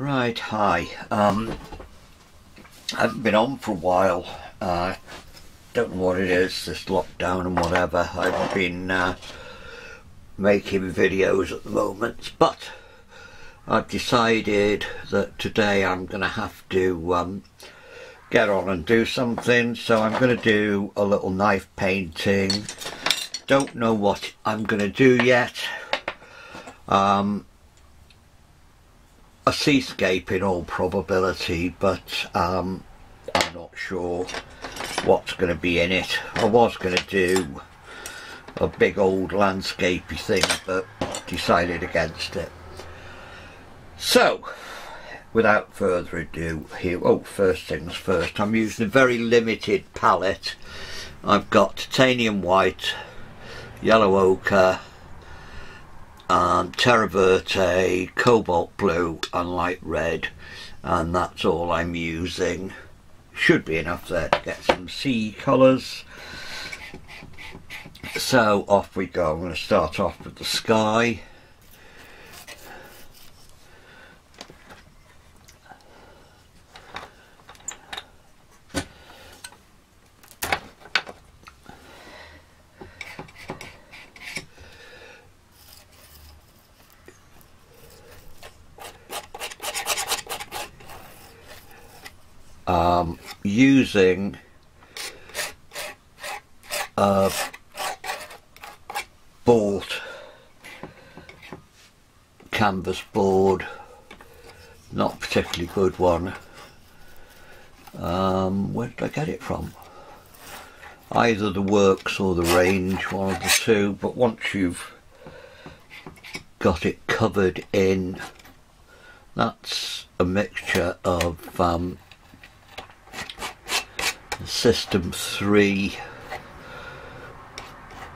Right, hi. I haven't been on for a while. Don't know what it is, this lockdown and whatever. I've been making videos at the moment, but I've decided that today I'm going to have to get on and do something. So I'm going to do a little knife painting. Don't know what I'm going to do yet. A seascape in all probability, but I'm not sure what's going to be in it. I was going to do a big old landscapey thing, but decided against it. So without further ado, here, oh, first things first, I'm using a very limited palette. I've got Titanium White, Yellow Ochre, Terre Verte, Cobalt Blue and Light Red, and that's all I'm using. Should be enough there to get some sea colours. So off we go. I'm going to start off with the sky. Using a bought canvas board, not a particularly good one. Where did I get it from? Either the Works or the Range, one of the two, but once you've got it covered in, that's a mixture of System 3,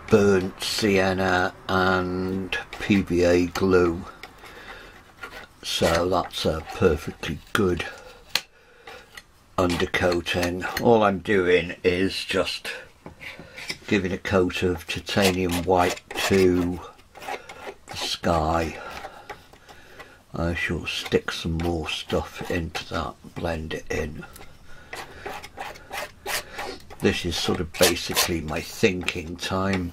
burnt sienna and PVA glue, so that's a perfectly good undercoating. All I'm doing is just giving a coat of Titanium White to the sky. I shall stick some more stuff into that, blend it in. This is sort of basically my thinking time.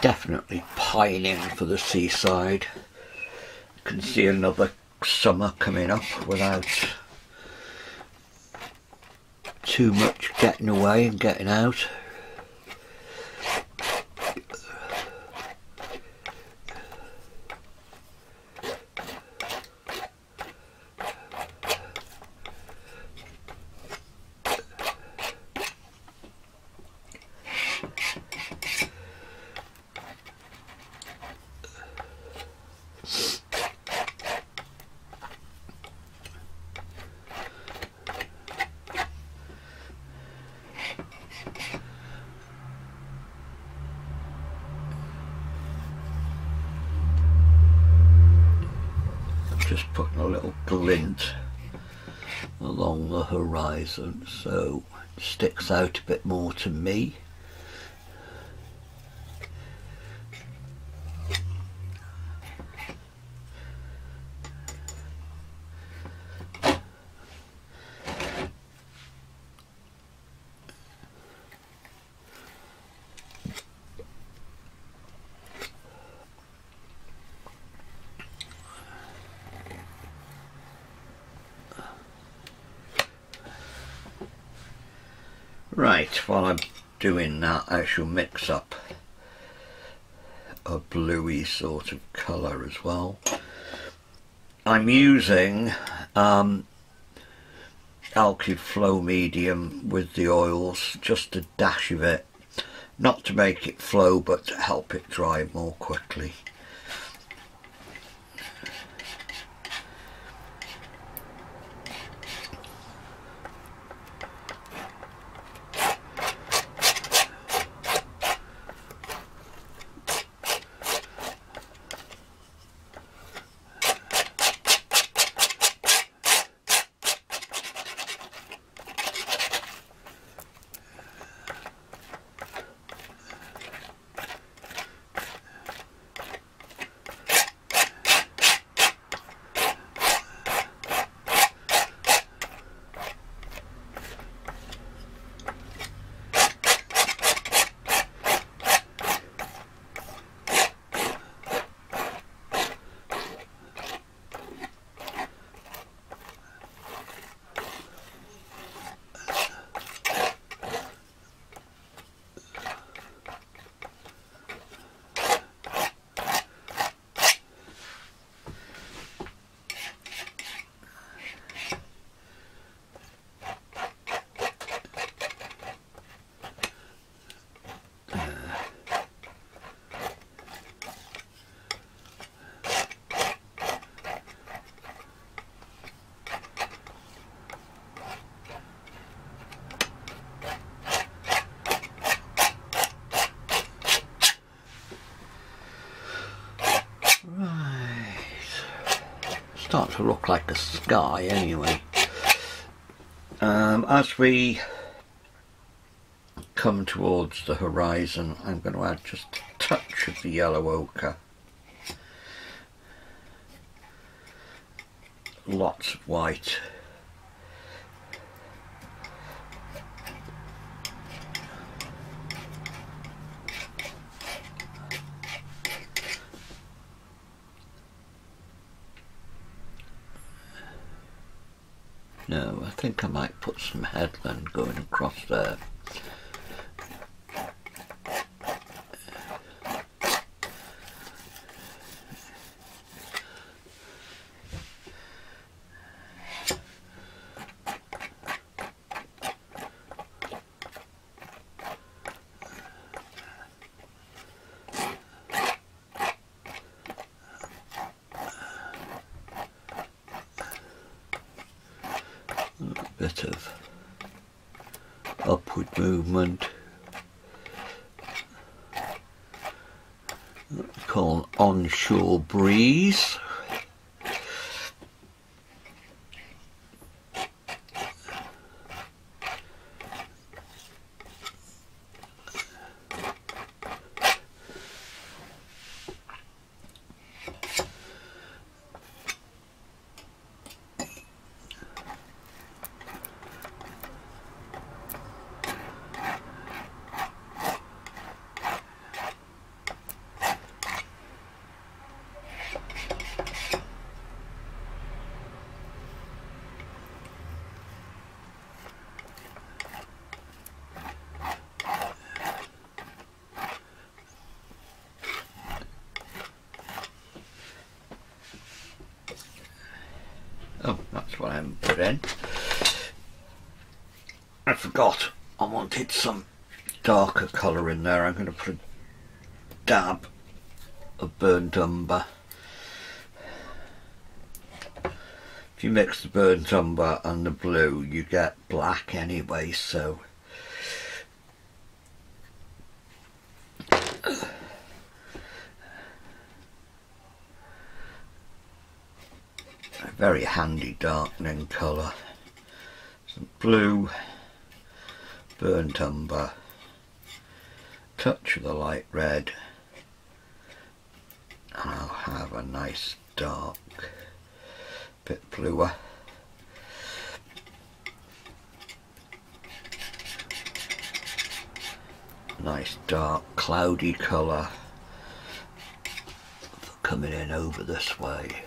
Definitely pining for the seaside. Can see another summer coming up without too much getting away and getting out. Just putting a little glint along the horizon so it sticks out a bit more to me. Right, while I'm doing that, I shall mix up a bluey sort of colour as well. I'm using Alkyd Flow Medium with the oils, just a dash of it, not to make it flow but to help it dry more quickly. start to look like the sky anyway. As we come towards the horizon, I'm going to add just a touch of the yellow ochre. Lots of white. No, I think I might put some headland going across there. Bit of upward movement, called onshore breeze. Oh, that's what I haven't put in. I forgot. I wanted some darker colour in there. I'm going to put a dab of burnt umber. If you mix the burnt umber and the blue, you get black anyway, so... Very handy darkening colour. Some blue, burnt umber, touch of the light red, and I'll have a nice dark bit bluer. Nice dark cloudy colour coming in over this way.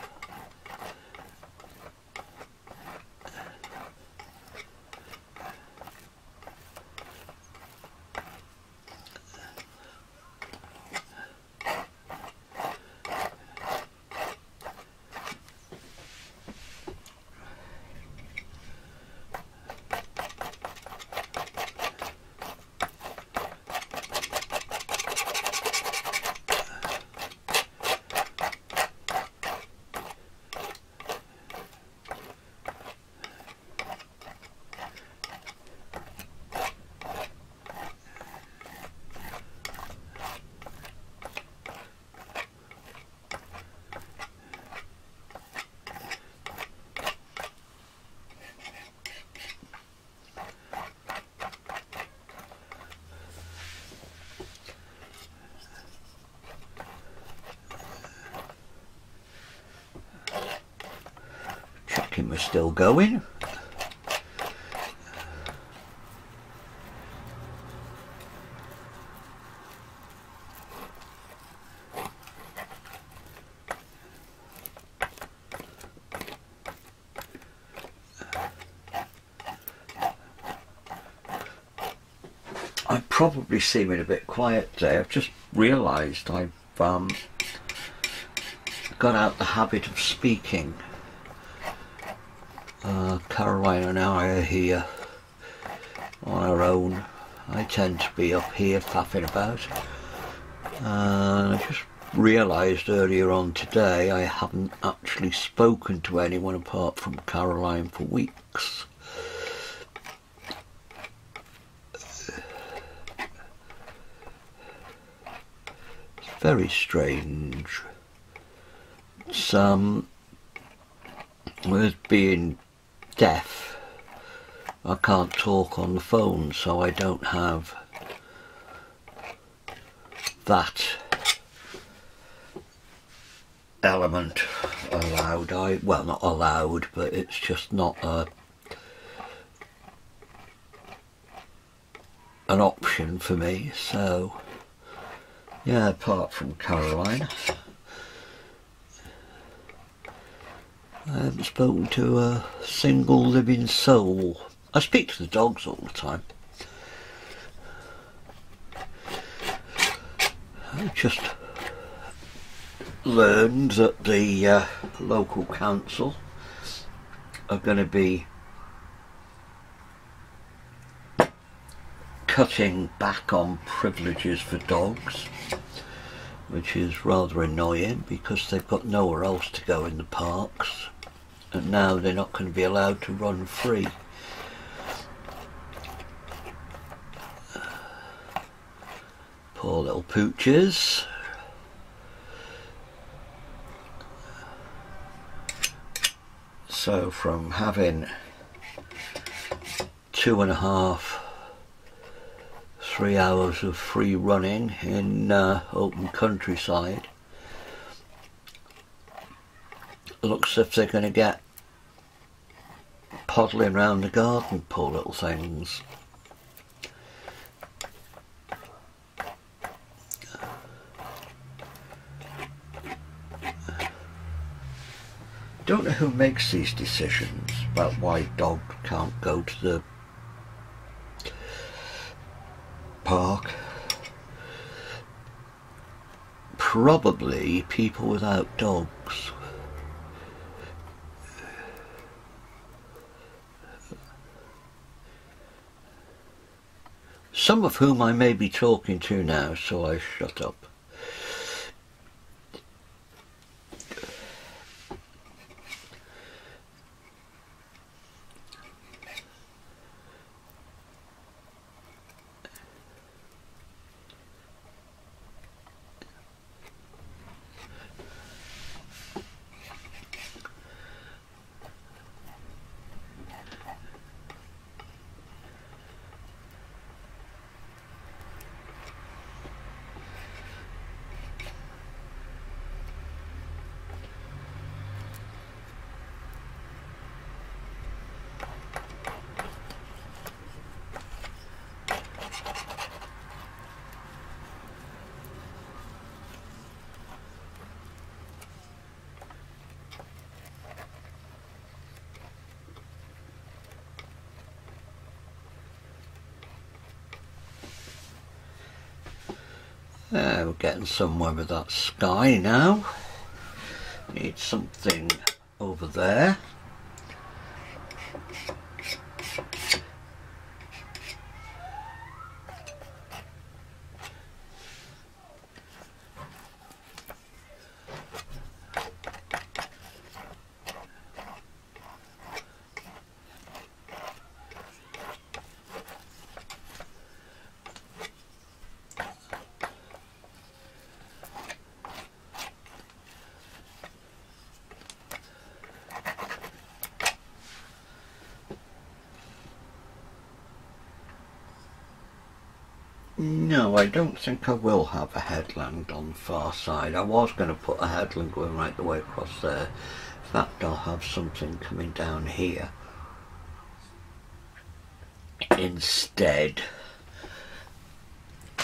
We're still going. I'm probably seeming a bit quiet today. I've just realised I've got out the habit of speaking. Caroline and I are here on our own. I tend to be up here faffing about. And I just realised earlier on today I haven't actually spoken to anyone apart from Caroline for weeks. It's very strange. It's with being deaf, I can't talk on the phone, so I don't have that element allowed. Well, not allowed, but it's just not an option for me. So yeah, apart from Caroline, I haven't spoken to a single living soul. I speak to the dogs all the time, I just learned that the local council are going to be cutting back on privileges for dogs, which is rather annoying because they've got nowhere else to go in the parks, and now they're not going to be allowed to run free. Poor little pooches. So from having 2.5–3 hours of free running in open countryside, looks as if they're going to get poddling round the garden, poor little things. Don't know who makes these decisions about why dogs can't go to the park. Probably people without dogs. Some of whom I may be talking to now, so I shut up. We're getting somewhere with that sky now. Need something over there. No, I don't think I will have a headland on the far side. I was going to put a headland going right the way across there. In fact, I'll have something coming down here instead.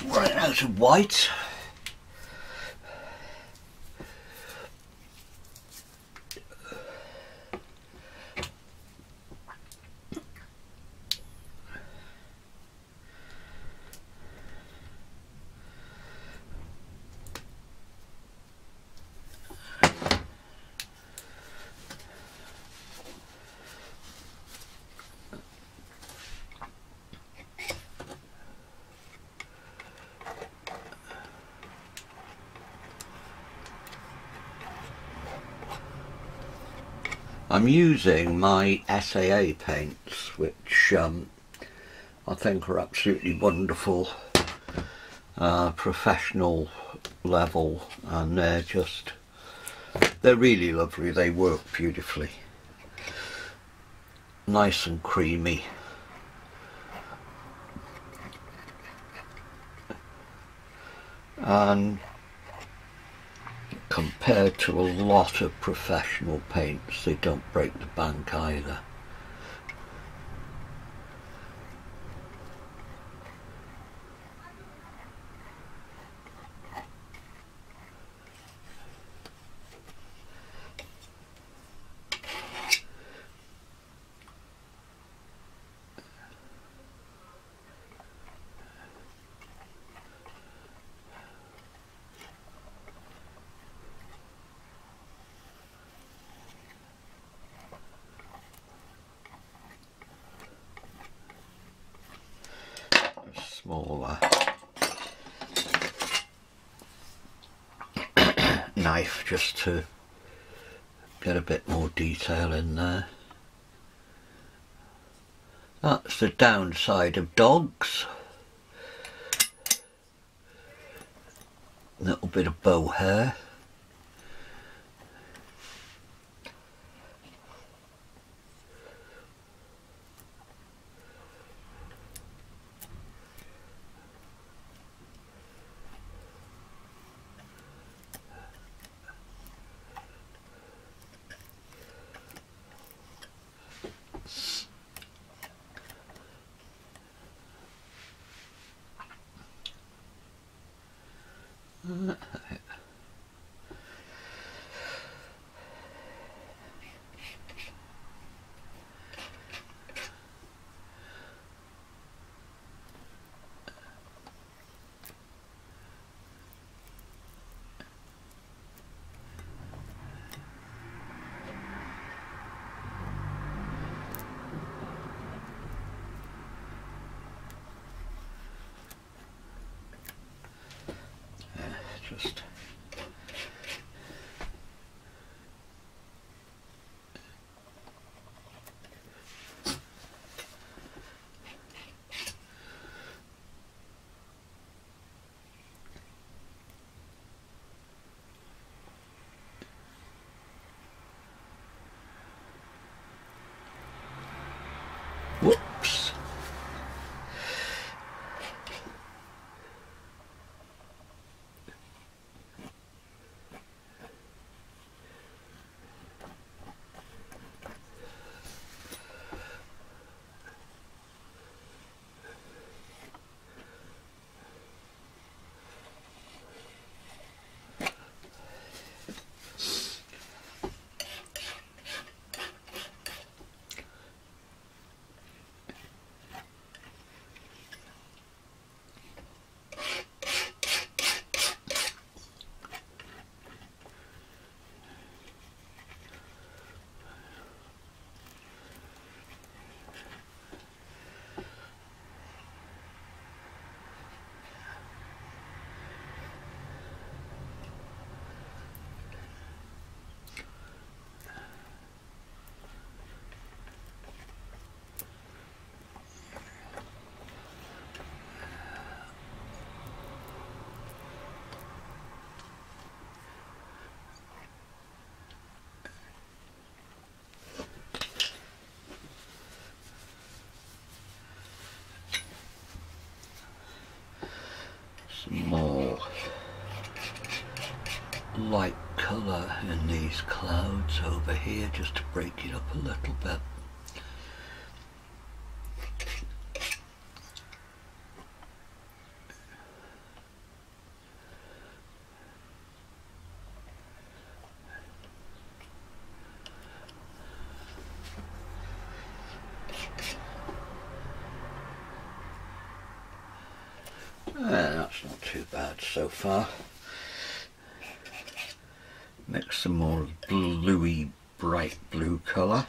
Running out of white. I'm using my SAA paints, which I think are absolutely wonderful, professional level, and they're really lovely. They work beautifully. nice and creamy. And compared to a lot of professional paints, they don't break the bank either. Smaller knife just to get a bit more detail in there. That's the downside of dogs. Little bit of bow hair. Whoops. More light colour in these clouds over here just to break it up a little bit. So far, mix some more bluey, bright blue colour.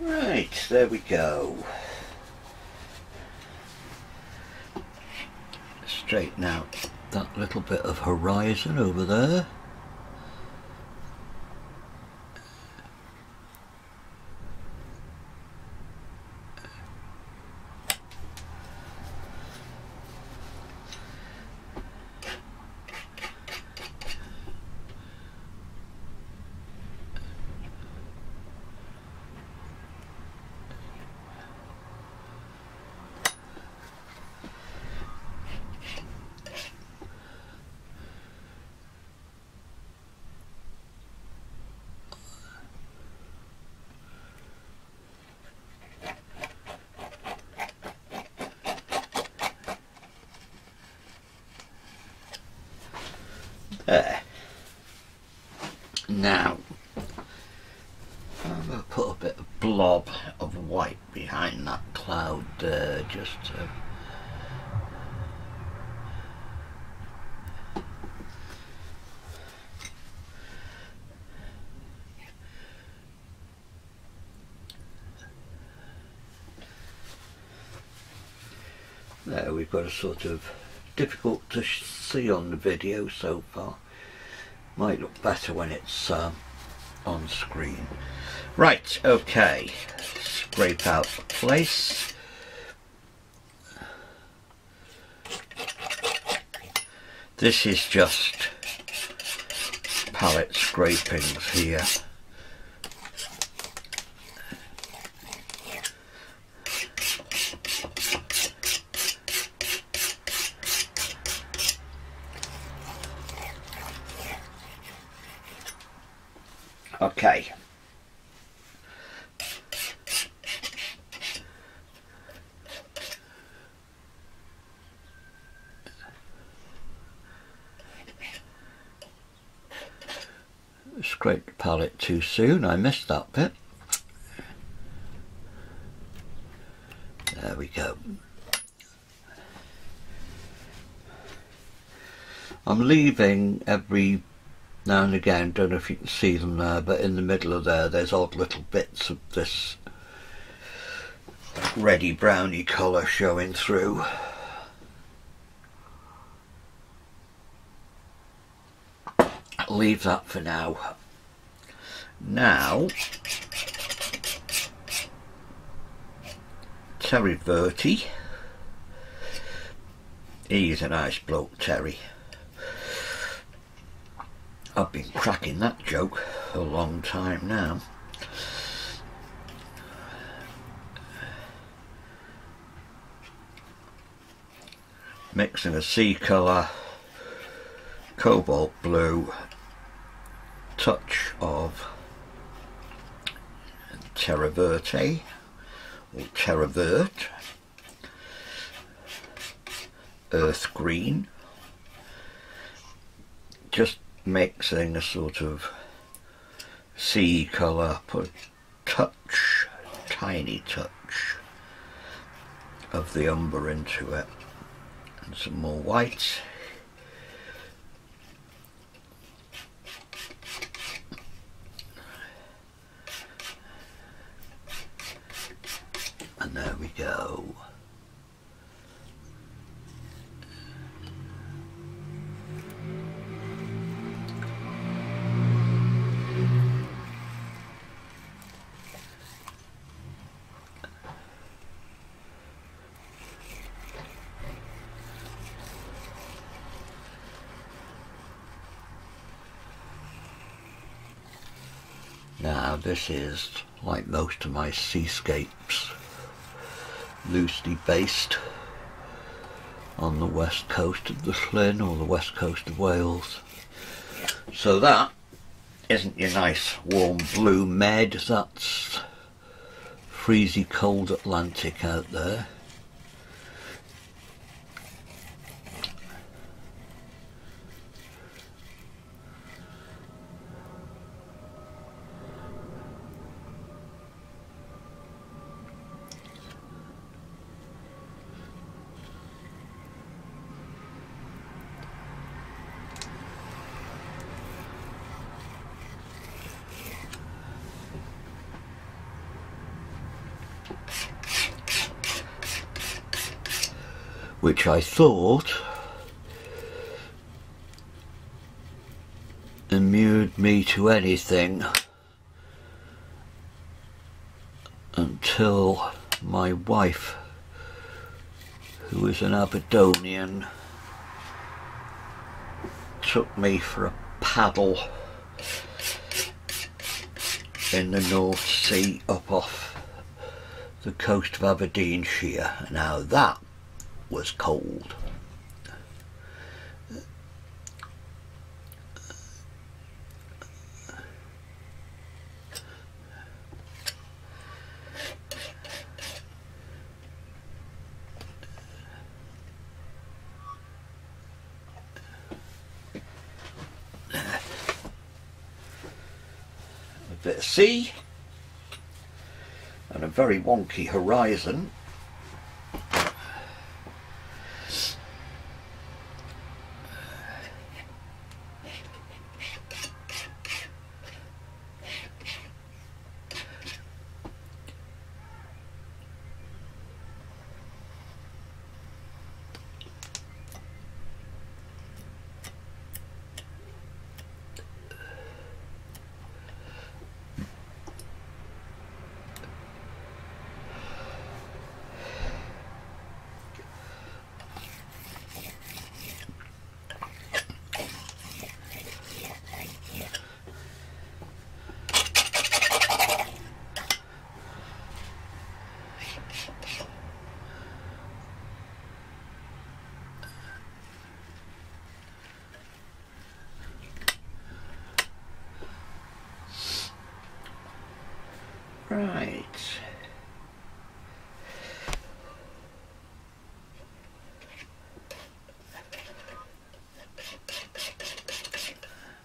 Right, there we go. Straighten out that little bit of horizon over there. There. Now, I'm going to put a bit of blob of white behind that cloud there, just to... There, we've got a sort of... difficult to see on the video so far. Might look better when it's on screen. Right, okay. Scrape out the place. This is just palette scrapings here. Okay. Scraped the palette too soon, I missed that bit. There we go. I'm leaving every now and again, don't know if you can see them there, but in the middle of there, there's odd little bits of this reddy browny colour showing through. I'll leave that for now. Now, Terre Verte. He's a nice bloke, Terry. I've been cracking that joke a long time now. Mixing a sea colour, cobalt blue, touch of Terre Verte or Terre Verte, earth green, just mixing a sort of sea colour, put a touch, tiny touch of the umber into it, and some more white. And there we go. Now this is, like most of my seascapes, loosely based on the west coast of the Llyn or the west coast of Wales. So that isn't your nice warm blue med, that's freezy cold Atlantic out there. which I thought inured me to anything until my wife, who is an Aberdonian, took me for a paddle in the North Sea up off the coast of Aberdeenshire. Now that was cold. Bit of sea and a very wonky horizon, right?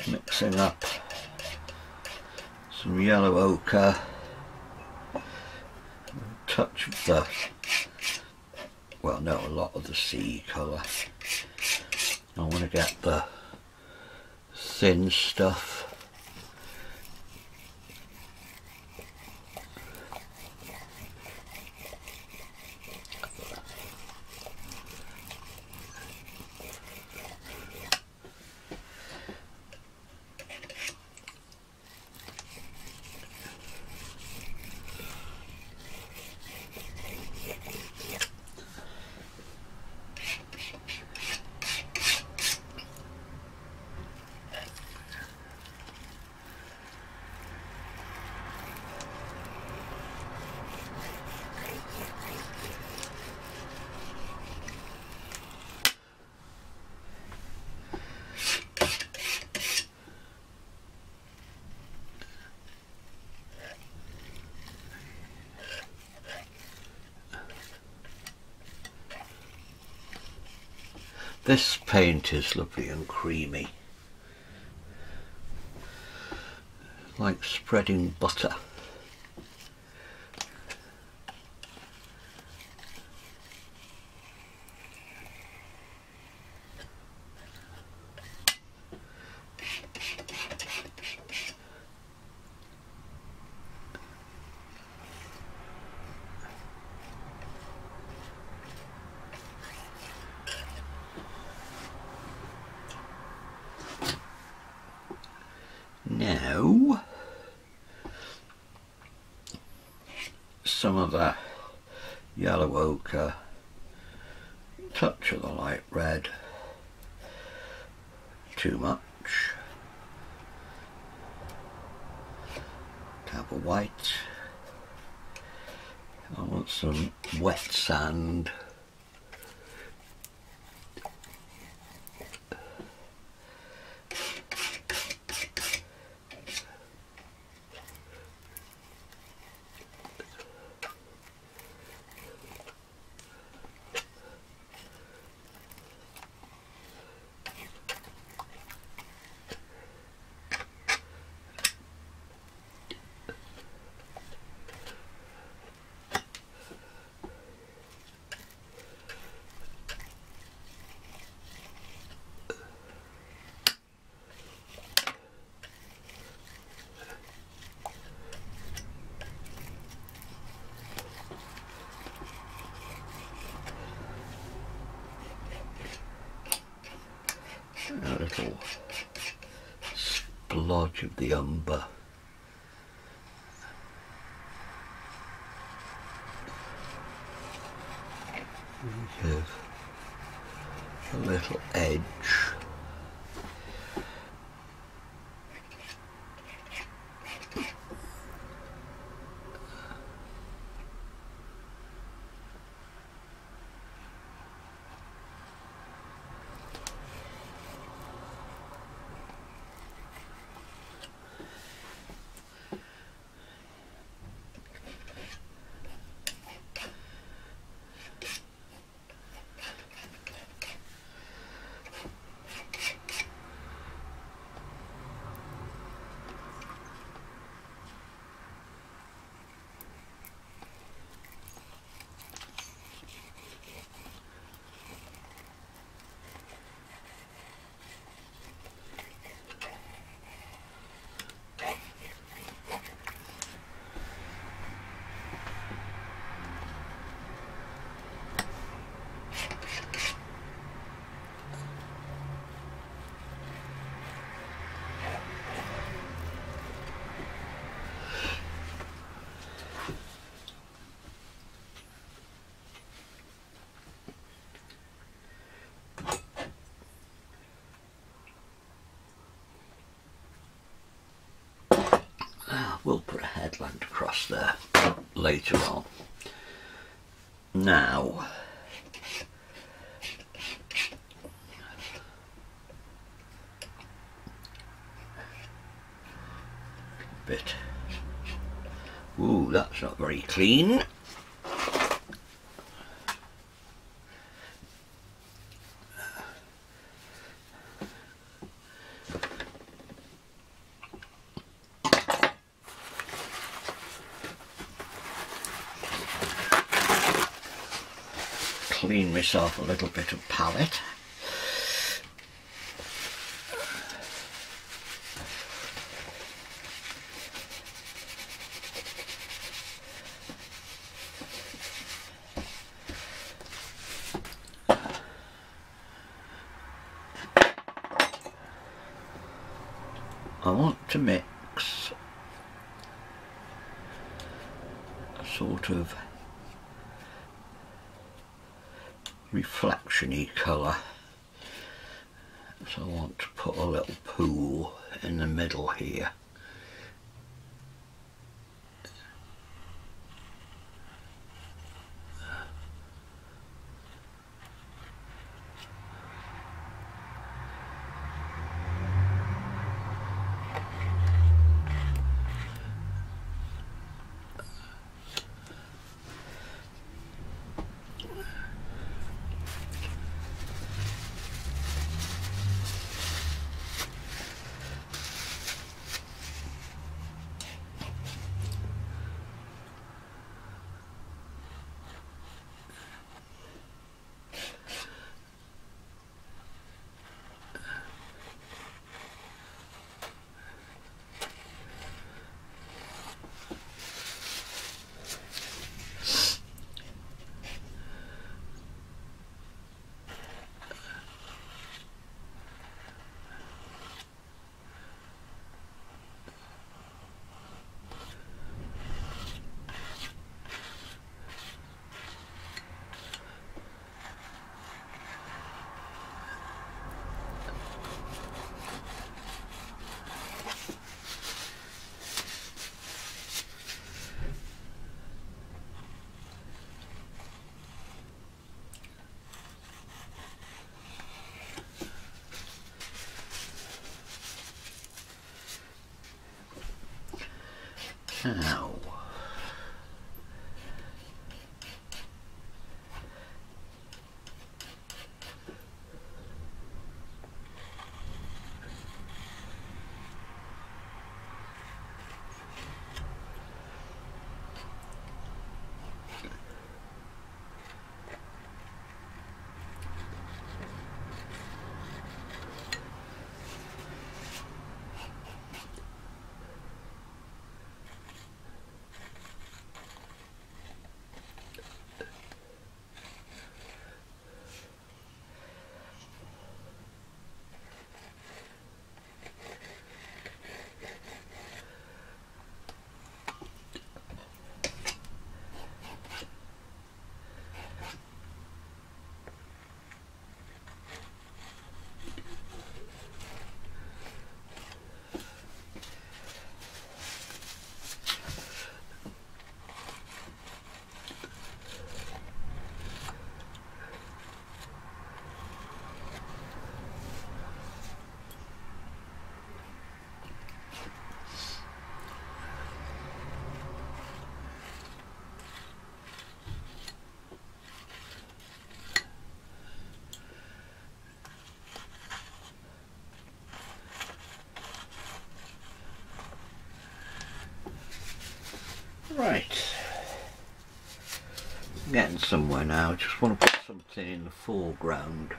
Mixing up some yellow ochre, a touch of the, well, no, a lot of the sea colour. I want to get the thin stuff. This paint is lovely and creamy, like spreading butter. Now, some of that yellow ochre, touch of the light red, too much, cobalt white. I want some wet sand. little splodge of the umber. Give a little edge. We'll put a headland across there later on. Now, a bit. Ooh, that's not very clean. Clean myself a little bit of palette. I want to mix a sort of reflection-y colour, so I want to put a little pool in the middle here. Now, Right, I'm getting somewhere now. I just want to put something in the foreground.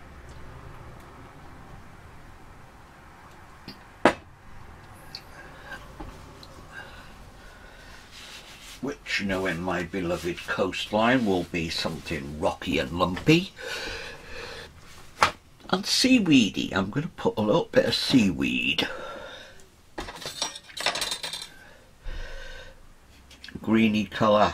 Which, you know, in my beloved coastline will be something rocky and lumpy. And seaweedy. I'm going to put a little bit of seaweed. Greeny colour.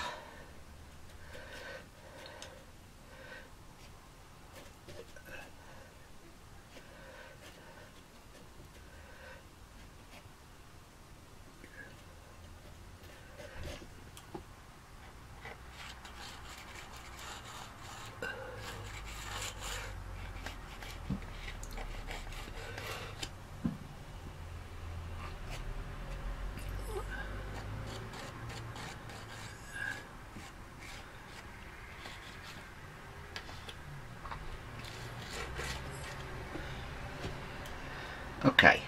Okay,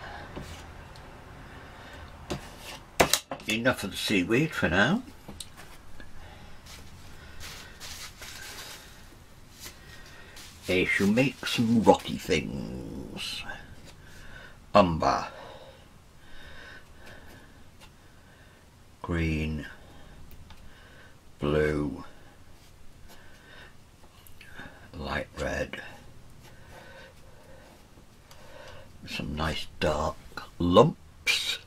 enough of the seaweed for now. I shall make some rocky things. Umber, green, blue, light red. Some nice dark lumps.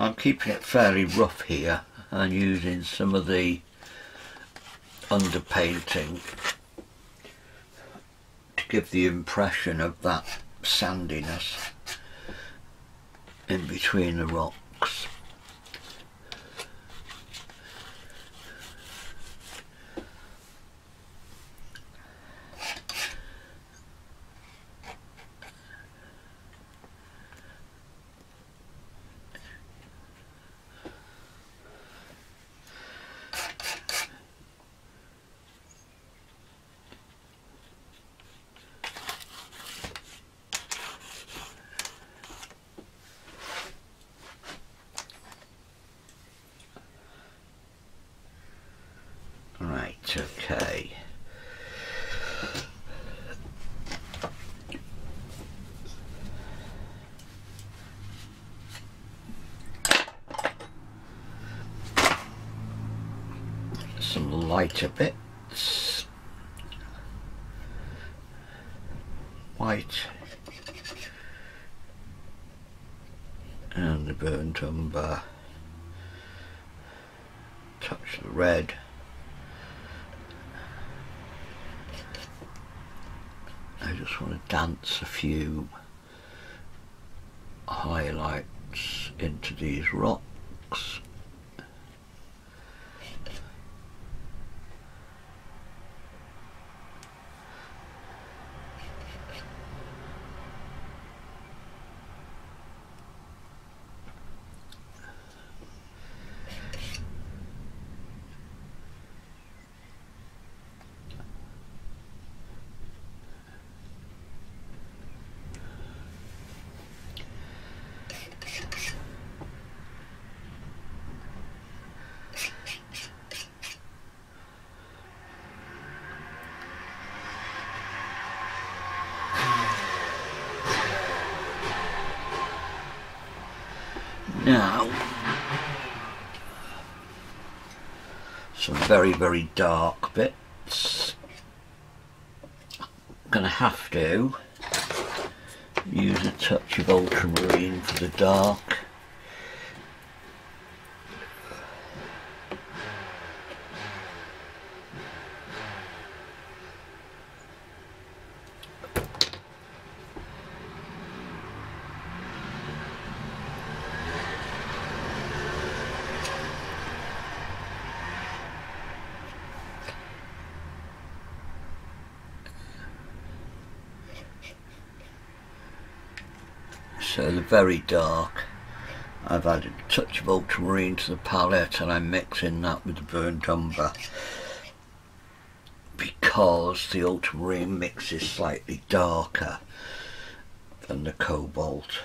I'm keeping it fairly rough here and using some of the underpainting to give the impression of that sandiness in between the rocks. Okay, some lighter bits, white and the burnt umber, touch the red. I want to dance a few highlights into these rocks. now. Some very, very dark bits. I'm going to have to use a touch of ultramarine for the dark. So the very dark, I've added a touch of ultramarine to the palette, and I'm mixing that with the burnt umber because the ultramarine mix is slightly darker than the cobalt.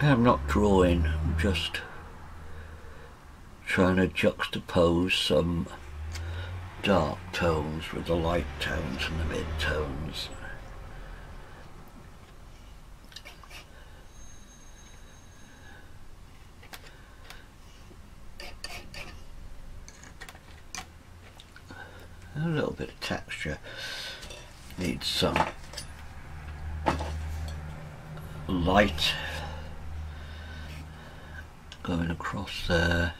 I'm not drawing, I'm just trying to juxtapose some dark tones with the light tones and the mid tones. A little bit of texture, needs some light going across there.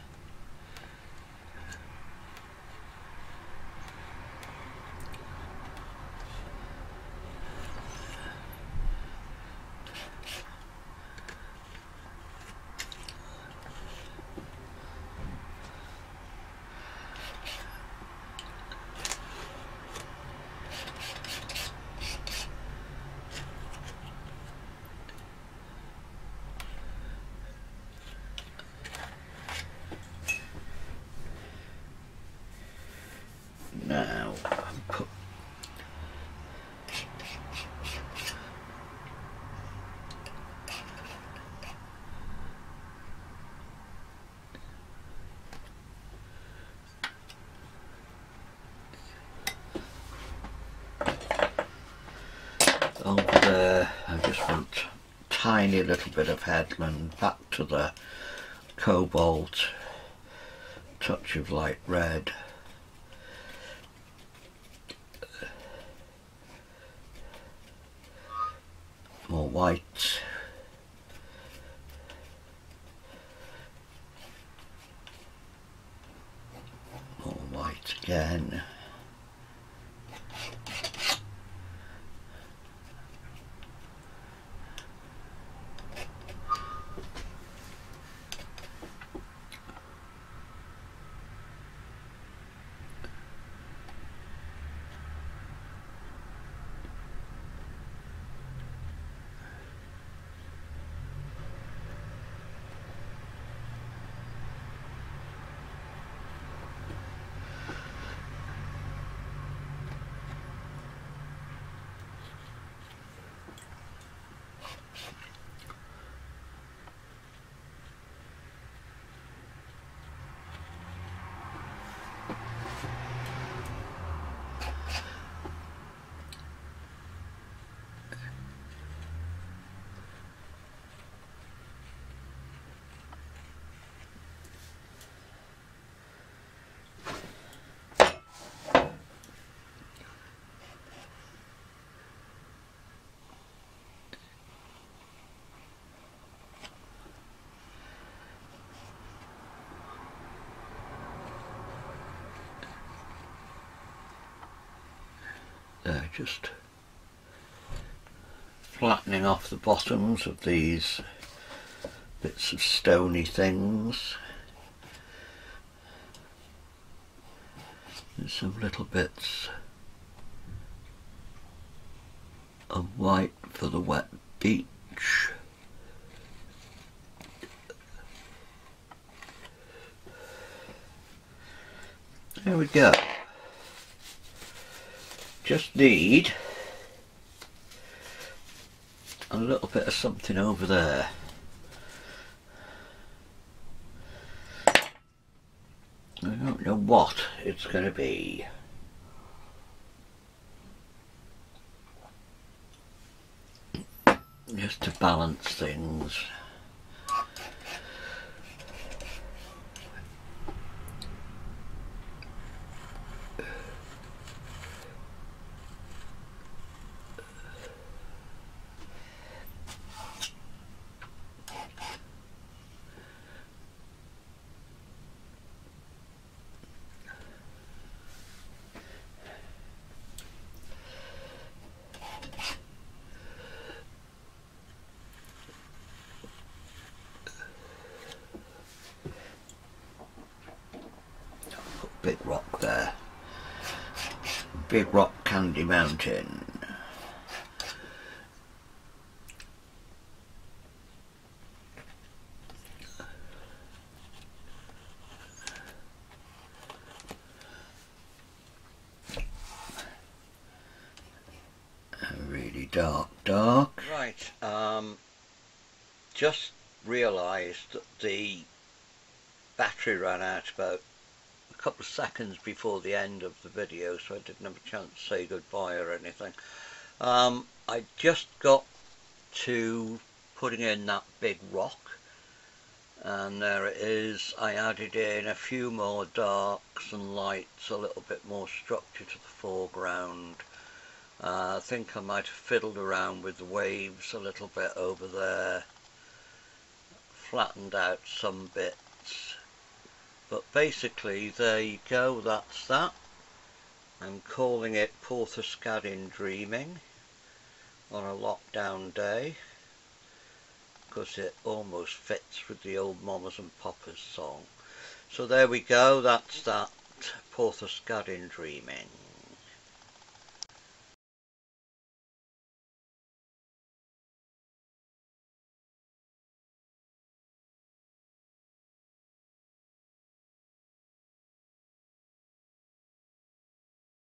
Tiny little bit of headland, back to the cobalt, touch of light red. More white. More white again. They're just flattening off the bottoms of these bits of stony things. There's some little bits of white for the wet beach. There we go. Just need little bit of something over there. I don't know what it's going to be. Just to balance things. Big Rock Candy Mountain. Really dark. Right, just realised that the battery ran out about couple of seconds before the end of the video, so I didn't have a chance to say goodbye or anything. I just got to putting in that big rock, and there it is. I added in a few more darks and lights, a little bit more structure to the foreground. I think I might have fiddled around with the waves a little bit over there, flattened out some bits. But basically, there you go, that's that. I'm calling it Porthoskaddin Dreaming on a lockdown day, because it almost fits with the old Mamas and Papas song. So there we go, that's that, Porthoskaddin Dreaming.